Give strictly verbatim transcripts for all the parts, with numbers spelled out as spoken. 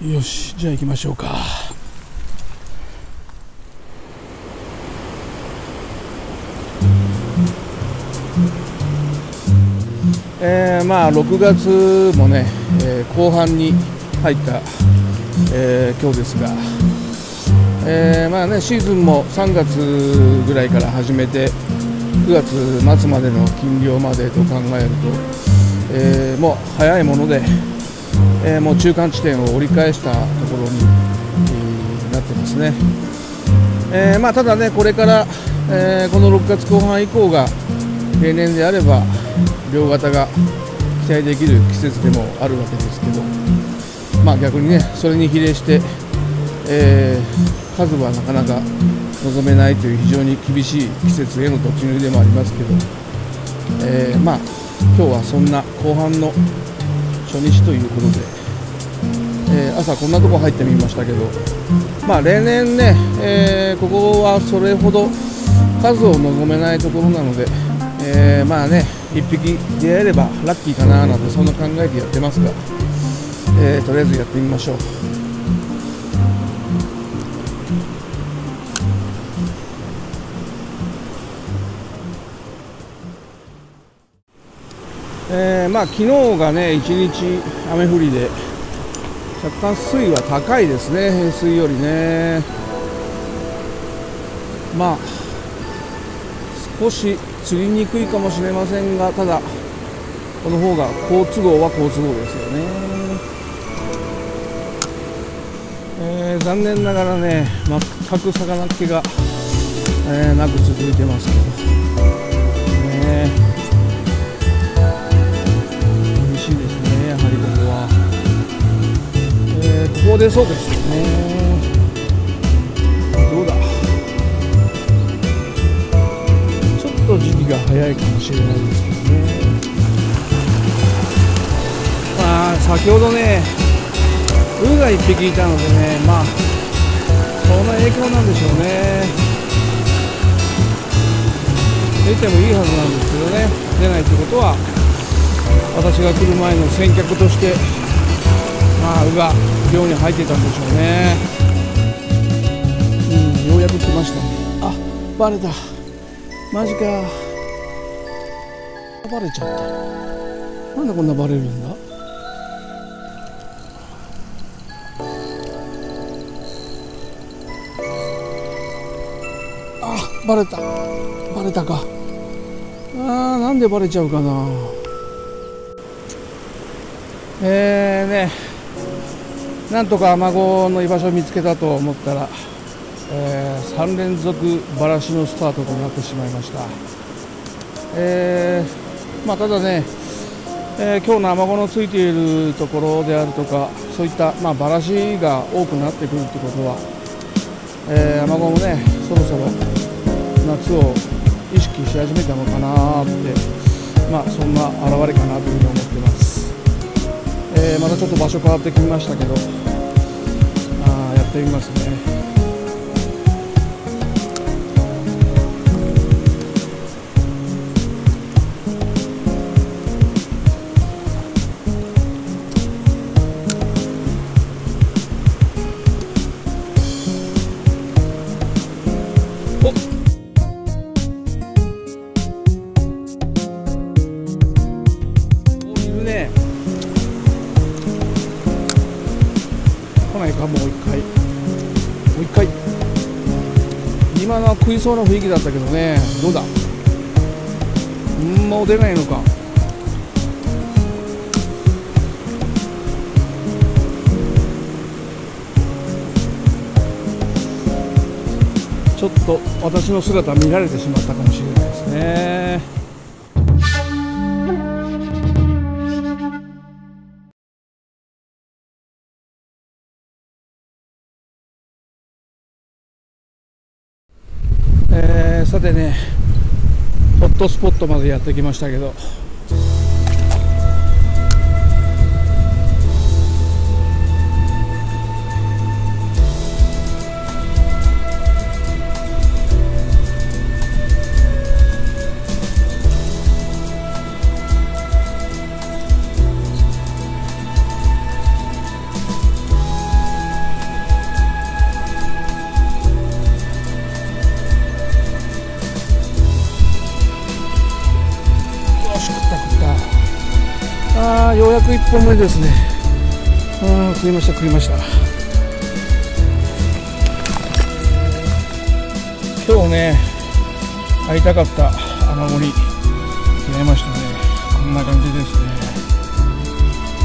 よし、じゃあ行きましょうか。えー、まあろくがつもね、えー、後半に入った、えー、今日ですが、えー、まあね、シーズンもさんがつぐらいから始めてくがつ末までの禁漁までと考えると、えー、もう早いもので、えー、もう中間地点を折り返したところに、えー、なってますね。えー、まあただね、これから、えー、このろくがつこう半以降が例年であれば両型が期待できる季節でもあるわけですけど、まあ逆にね、それに比例して、えー、数はなかなか望めないという非常に厳しい季節への突入でもありますけど、えー、まあ今日はそんな後半の初日ということで、えー、朝こんなとこ入ってみましたけど、まあ例年ね、えー、ここはそれほど数を望めないところなので、えー、まあね、いっぴき出会えればラッキーかななんて、そんな考えでやってますが、えー、とりあえずやってみましょう。えー、まあ昨日がね、いちにち雨降りで若干水位は高いですね、平水よりね。まあ少し釣りにくいかもしれませんが、ただこの方が好都合は好都合ですよね。えー、残念ながらね、全く魚っ気が、えー、なく続いてますけどね。厳しいですね、やはりここは。えー、ここでそうですよね。どうだ、時期が早いかもしれないですけどね。まあ先ほどね、ウがいっぴきいたのでね、まあその影響なんでしょうね。出てもいいはずなんですけどね、出ないってことは、私が来る前の先客として、まあウが漁に入ってたんでしょうね。うん、ようやく来ましたね。あ、バレた。マジか、バレちゃった。なんでこんなバレるんだ。あ、バレた、バレたか。あー、なんでバレちゃうかな。えーね、なんとか孫の居場所を見つけたと思ったら、えー、さんれんぞくバラシのスタートとなってしまいました。えーまあ、ただね、えー、今日の雨子のついているところであるとか、そういった、まあ、バラシが多くなってくるってことは、えー、雨子もね、そろそろ夏を意識し始めたのかなって、まあ、そんな表れかなというふうに思ってます。えー、またちょっと場所変わってきましたけど、あー、やってみますね。食いそうな雰囲気だったけどね。どうだ、もう出ないのか。ちょっと私の姿見られてしまったかもしれないですね。さてね、ホットスポットまでやってきましたけど、ようやくいっぽんめですね。うん、食いました食いました。今日ね、会いたかったアマモリ会えましたね。こんな感じですね。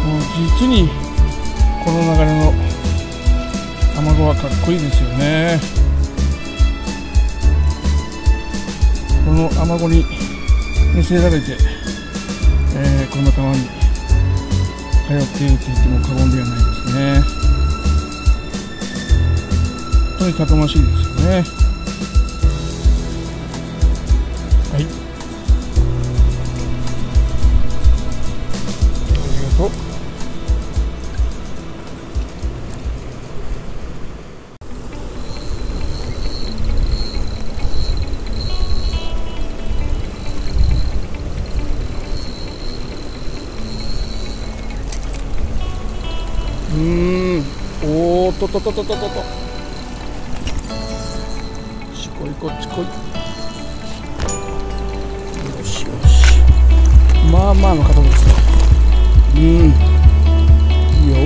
もう実にこの流れの卵はかっこいいですよね。このアマゴに見せられて、えー、この川に通っていると言っても過言ではないですね。本当にたくましいですよね。はい。ありがとう。うーん、おーっととととととと、こっちこいこっちこい、よしよし、まあまあの硬さですね。うん、いいよ。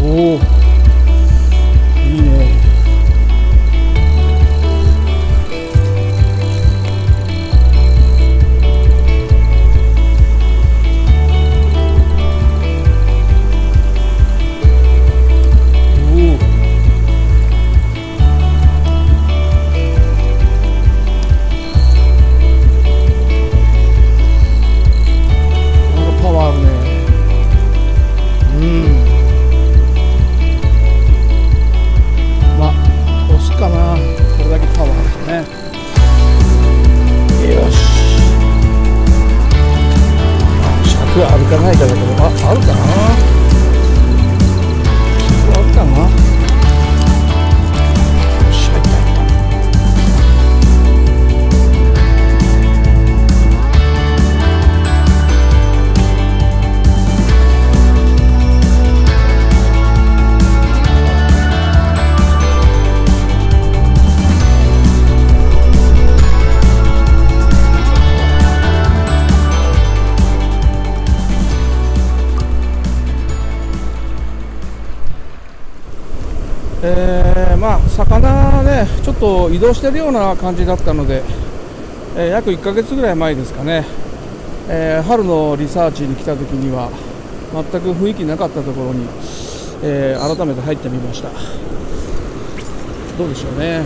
おお、いいね。えー、まあ魚ね、ちょっと移動してるような感じだったので、えー、約いっかげつぐらい前ですかね、えー、春のリサーチに来た時には全く雰囲気なかったところに、えー、改めて入ってみました。どうでしょうね。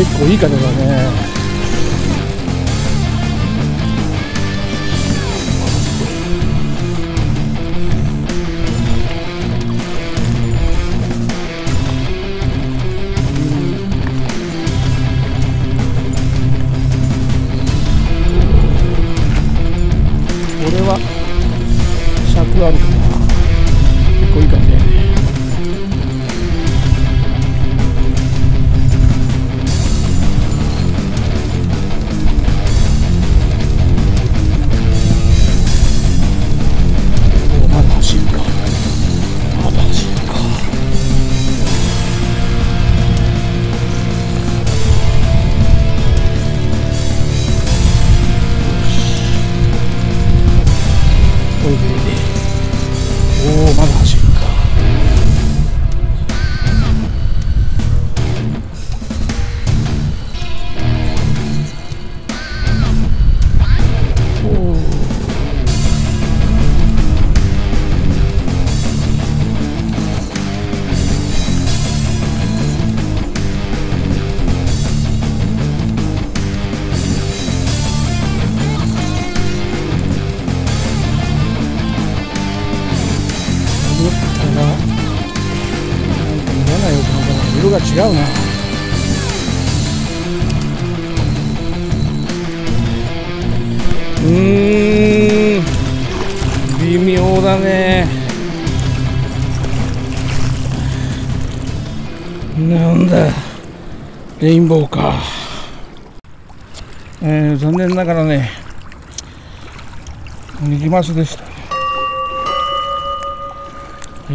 結構いい風だね。これは尺あるかな。結構いい風だよね。ったら見えないよ、この子は色が違うな。うーん、微妙だね。なんだレインボーか、えー、残念ながらねニジマスでした。はい、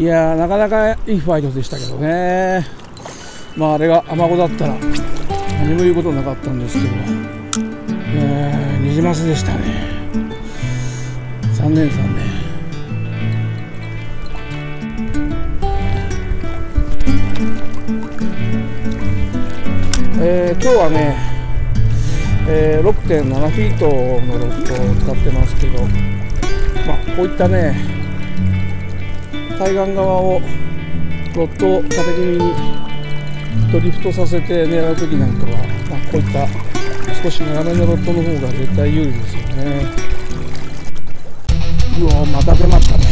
いやー、なかなかいいファイトでしたけどね。まああれがアマゴだったら何も言うことなかったんですけど、えー、ニジマスでしたね。残念残念。えー、今日はね、えー、ろくてんななフィートのロッドを使ってますけど、まあこういったね対岸側をロッドを縦気味にドリフトさせて狙うときなんかは、まあ、こういった少し長めのロッドの方が絶対有利ですよね。うわ、また出ましたね。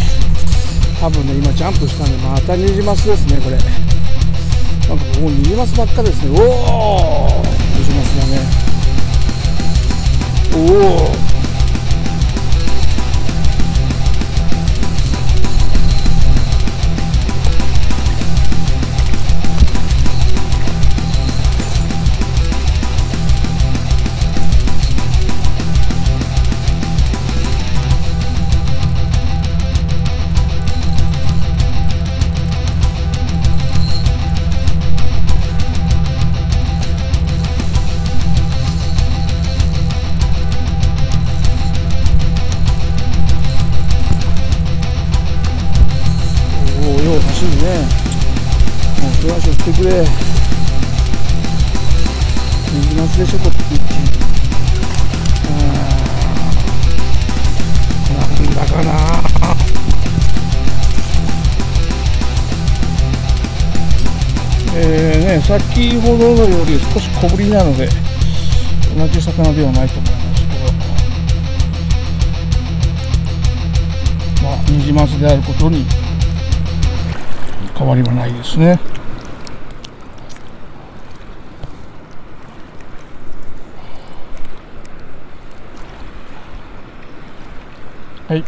多分ね、今ジャンプしたんで、またニジマスですね、これ。なんかもうニジマスばっかですね。おお、ニジマスだね。おお、ね、もう手足を振ってくれ。ニジマスでしょ、こっち。なんだかな。えーね、先ほどのより少し小ぶりなので同じ魚ではないと思いますけど、まあニジマスであることに変わりはないですね。はい。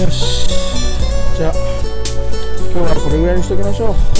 よし、じゃあ今日はこれぐらいにしておきましょう。